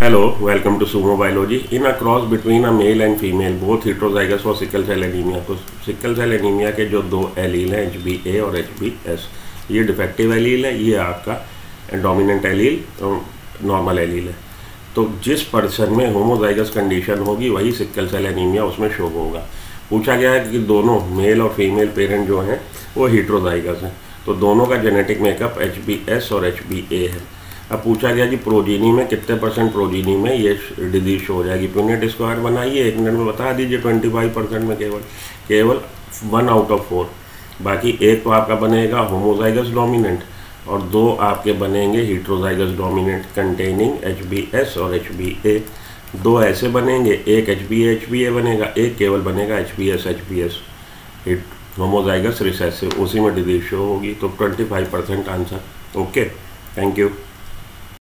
Hello, welcome to Sumo Biology. In a cross between a male and female, both heterozygous और sickle cell anaemia, तो sickle cell anaemia के जो दो allele हैं HBA और HBS, ये डिफेक्टिव एलील है, ये आपका डोमिनेंट एलील नॉर्मल एलील है। तो जिस पर्सन में होमोजाइगस कंडीशन होगी वही सिकल सेल एनीमिया उसमें शो होगा। पूछा गया है कि दोनों मेल और फीमेल पेरेंट जो हैं वो हीटरोजाइगस हैं, तो दोनों का जेनेटिक मेकअप HBS और HBA है। अब पूछा गया कि प्रोजीनी में कितने % प्रोजीनी में ये डिजीज हो जाएगी। पुनेट स्क्वायर बनाइए, 1 मिनट में बता दीजिए। 25% में केवल 1 आउट ऑफ 4, बाकी 1 तो आपका बनेगा होमोजाइगस डोमिनेंट और 2 आपके बनेंगे हीटरोजाइगस डोमिनेंट कंटेनिंग HBS और HBA। 2 ऐसे बनेंगे, 1 HBA बनेगा, 1 केवल बनेगा HBS होमोजाइगस रिसेसिव, उसी में डिजीज शो होगी। तो 25% आंसर। Okay, thank you.